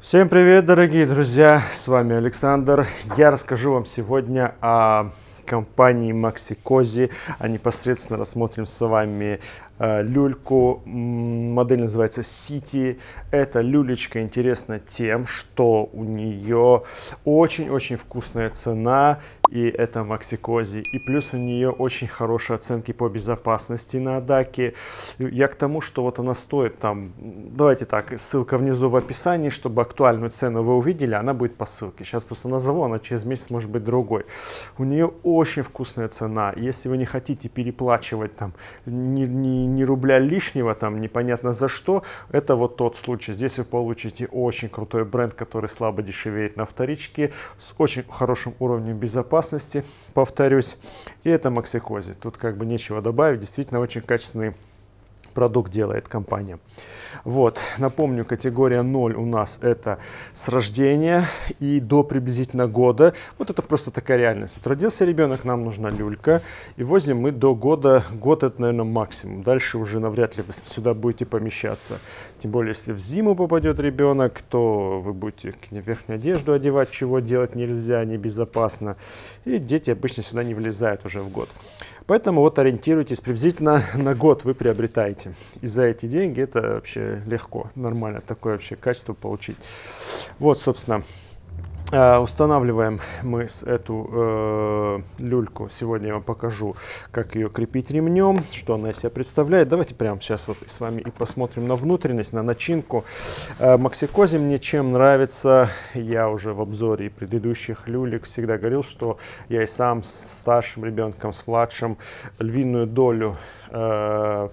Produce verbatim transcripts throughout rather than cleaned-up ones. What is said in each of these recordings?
Всем привет, дорогие друзья, с вами Александр. Я расскажу вам сегодня о компании Maxikozy, а непосредственно рассмотрим с вами э, люльку, модель называется City. Эта люлечка интересна тем, что у нее очень-очень вкусная цена, и это Maxikozy, и плюс у нее очень хорошие оценки по безопасности на Адаке. Я к тому, что вот она стоит там, давайте так, ссылка внизу в описании, чтобы актуальную цену вы увидели, она будет по ссылке. Сейчас просто назову, она через месяц может быть другой. У нее очень вкусная цена. Если вы не хотите переплачивать там ни, ни, ни рубля лишнего, там непонятно за что, это вот тот случай. Здесь вы получите очень крутой бренд, который слабо дешевеет на вторичке, с очень хорошим уровнем безопасности. Повторюсь, и это Maxikozy. Тут как бы нечего добавить, действительно очень качественный продукт делает компания. Вот, напомню, категория ноль у нас это с рождения и до приблизительно года. Вот это просто такая реальность. Вот родился ребенок, нам нужна люлька, и возим мы до года. Год это, наверное, максимум. Дальше уже навряд ли вы сюда будете помещаться. Тем более, если в зиму попадет ребенок, то вы будете к ней верхнюю одежду одевать, чего делать нельзя, небезопасно. И дети обычно сюда не влезают уже в год. Поэтому вот ориентируйтесь, приблизительно на год вы приобретаете. И за эти деньги это вообще легко, нормально такое вообще качество получить. Вот, собственно, устанавливаем мы эту э, люльку. Сегодня я вам покажу, как ее крепить ремнем, что она из себя представляет. Давайте прямо сейчас вот с вами и посмотрим на внутренность, на начинку. Э, Maxikozy мне чем нравится, я уже в обзоре предыдущих люлек всегда говорил, что я и сам с старшим ребенком, с младшим львиную долю э,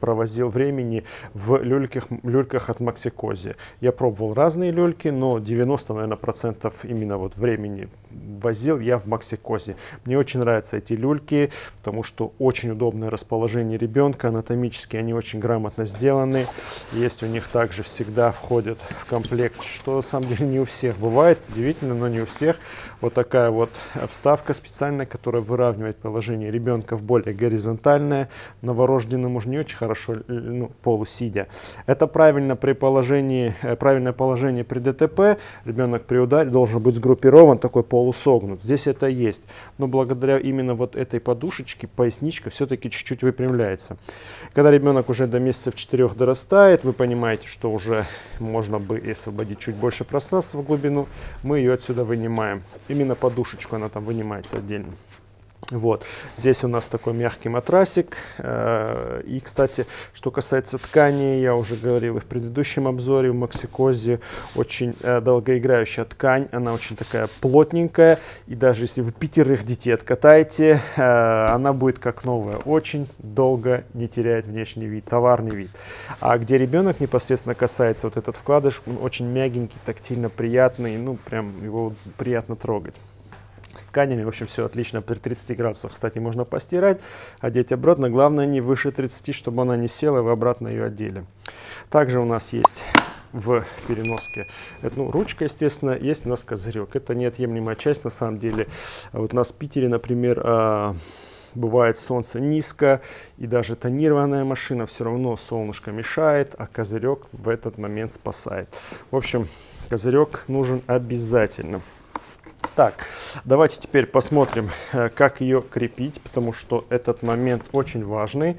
провозил времени в люльках, люльках от Maxikozy. Я пробовал разные люльки, но девяносто, наверное, процентов именно вот времени возил я в Maxikozy. Мне очень нравятся эти люльки, потому что очень удобное расположение ребенка, анатомически они очень грамотно сделаны. Есть у них также всегда входят в комплект, что на самом деле не у всех бывает, удивительно, но не у всех. Вот такая вот вставка специальная, которая выравнивает положение ребенка в более горизонтальное. Новорожденному же не очень хорошо, ну, полусидя. Это правильно при положении, правильное положение при ДТП. Ребенок при ударе должен быть сгруппирован, такой полусогнут. Здесь это есть. Но благодаря именно вот этой подушечке поясничка все-таки чуть-чуть выпрямляется. Когда ребенок уже до месяцев четырех дорастает, вы понимаете, что уже можно бы освободить чуть больше пространства в глубину. Мы ее отсюда вынимаем. Именно подушечку она там вынимается отдельно. Вот. Здесь у нас такой мягкий матрасик. И, кстати, что касается ткани, я уже говорил и в предыдущем обзоре, у Maxikozy очень долгоиграющая ткань. Она очень такая плотненькая. И даже если вы пятерых детей откатаете, она будет как новая. Очень долго не теряет внешний вид, товарный вид. А где ребенок непосредственно касается, вот этот вкладыш, он очень мягенький, тактильно приятный. Ну, прям его приятно трогать. С тканями, в общем, все отлично при тридцати градусах. Кстати, можно постирать, одеть обратно. Главное, не выше тридцати, чтобы она не села, и вы обратно ее одели. Также у нас есть в переноске, ну, ручка, естественно, есть у нас козырек. Это неотъемлемая часть, на самом деле. Вот у нас в Питере, например, бывает солнце низко, и даже тонированная машина все равно солнышко мешает, а козырек в этот момент спасает. В общем, козырек нужен обязательно. Так, давайте теперь посмотрим, как ее крепить, потому что этот момент очень важный.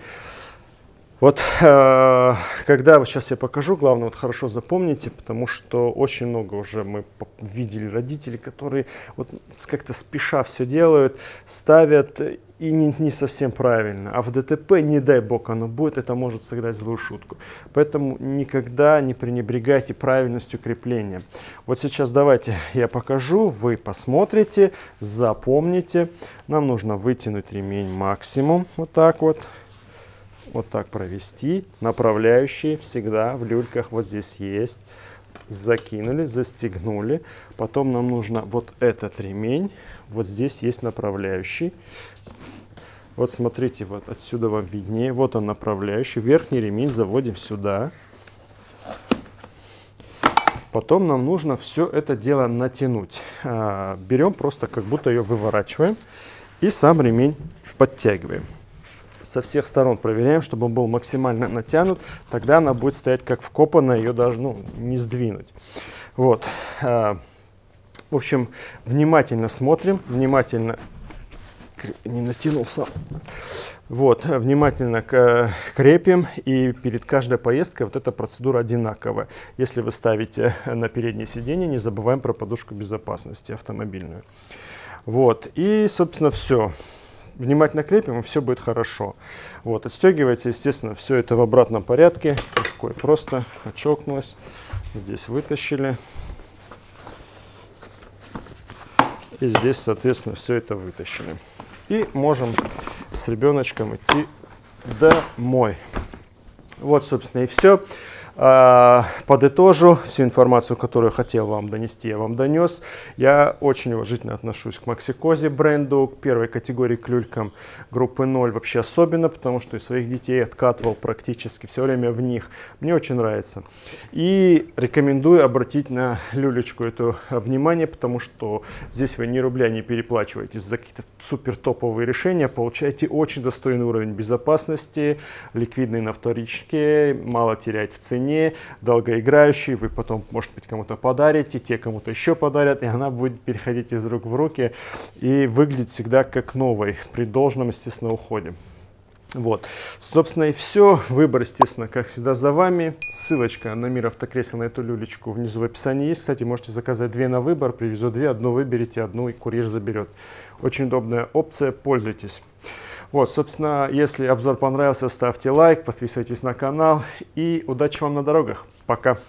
Вот, э, когда, вот сейчас я покажу, главное, вот хорошо запомните, потому что очень много уже мы видели родителей, которые вот как-то спеша все делают, ставят и не, не совсем правильно. А в ДТП, не дай бог оно будет, это может сыграть злую шутку. Поэтому никогда не пренебрегайте правильностью крепления. Вот сейчас давайте я покажу, вы посмотрите, запомните. Нам нужно вытянуть ремень максимум, вот так вот. Вот так провести. Направляющие всегда в люльках вот здесь есть. Закинули, застегнули. Потом нам нужно вот этот ремень. Вот здесь есть направляющий. Вот смотрите, вот отсюда вам виднее. Вот он направляющий. Верхний ремень заводим сюда. Потом нам нужно все это дело натянуть. А, берем просто как будто ее выворачиваем. И сам ремень подтягиваем. Со всех сторон проверяем, чтобы он был максимально натянут, тогда она будет стоять как вкопанная, ее даже, ну, не сдвинуть. Вот. В общем, внимательно смотрим, внимательно, не натянулся, вот, внимательно крепим, и перед каждой поездкой вот эта процедура одинаковая. Если вы ставите на переднее сиденье, не забываем про подушку безопасности автомобильную. Вот, и, собственно, все. Внимательно крепим, и все будет хорошо. Вот, отстегивается, естественно, все это в обратном порядке. Такой просто отщелкнулось. Здесь вытащили. И здесь, соответственно, все это вытащили. И можем с ребеночком идти домой. Вот, собственно, и все. Подытожу всю информацию, которую хотел вам донести, я вам донес. Я очень уважительно отношусь к Maxikozy бренду, к первой категории, к люлькам группы ноль вообще особенно, потому что и своих детей откатывал практически все время в них. Мне очень нравится. И рекомендую обратить на люлечку эту внимание, потому что здесь вы ни рубля не переплачиваете за какие-то супер топовые решения, получаете очень достойный уровень безопасности, ликвидный на вторичке, мало терять в цене. Долгоиграющий, вы потом, может быть, кому-то подарите, те кому-то еще подарят, и она будет переходить из рук в руки и выглядит всегда как новой при должном, естественно, уходе. Вот, собственно, и все. Выбор, естественно, как всегда, за вами. Ссылочка на Мир Автокресел, на эту люлечку, внизу в описании есть. Кстати, можете заказать две на выбор, привезу две, одну выберете, одну и курьер заберет. Очень удобная опция, пользуйтесь. Вот, собственно, если обзор понравился, ставьте лайк, подписывайтесь на канал и удачи вам на дорогах. Пока!